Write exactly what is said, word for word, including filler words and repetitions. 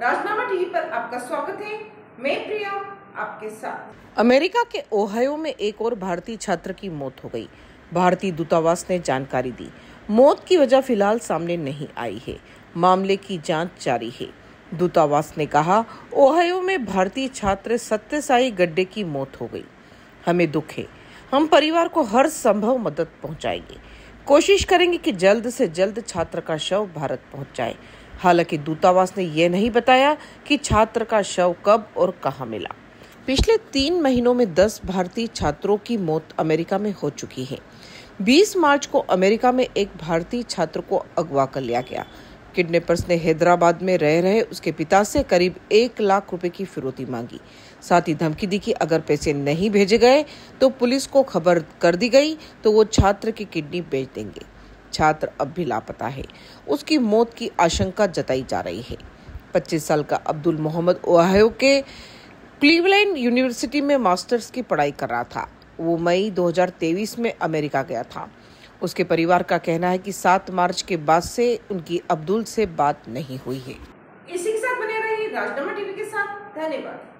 राजनामा TV पर आपका स्वागत है। मैं प्रिया आपके साथ। अमेरिका के ओहायो में एक और भारतीय छात्र की मौत हो गई। भारतीय दूतावास ने जानकारी दी। मौत की वजह फिलहाल सामने नहीं आई है। मामले की जांच जारी है। दूतावास ने कहा, ओहायो में भारतीय छात्र सत्य साई गड्ढे की मौत हो गई। हमें दुख है। हम परिवार को हर संभव मदद पहुंचाएंगे। कोशिश करेंगे कि जल्द से जल्द छात्र का शव भारत पहुंच जाए। हालांकि दूतावास ने यह नहीं बताया कि छात्र का शव कब और कहां मिला। पिछले तीन महीनों में दस भारतीय छात्रों की मौत अमेरिका में हो चुकी है। बीस मार्च को अमेरिका में एक भारतीय छात्र को अगवा कर लिया गया। किडनैपर्स ने हैदराबाद में रह रहे उसके पिता से करीब एक लाख रुपए की फिरौती मांगी। साथ ही धमकी दी कि अगर पैसे नहीं भेजे गए तो पुलिस को खबर कर दी गई तो वो छात्र की किडनी बेच देंगे। छात्र अब भी लापता है। उसकी मौत की आशंका जताई जा रही है। पच्चीस साल का अब्दुल मोहम्मद ओहायो के क्लीवलैंड यूनिवर्सिटी में मास्टर्स की पढ़ाई कर रहा था। वो मई दो हज़ार तेईस में अमेरिका गया था। उसके परिवार का कहना है कि सात मार्च के बाद से उनकी अब्दुल से बात नहीं हुई है। इसी के साथ बने रहिए राजनामा टीवी के साथ। धन्यवाद।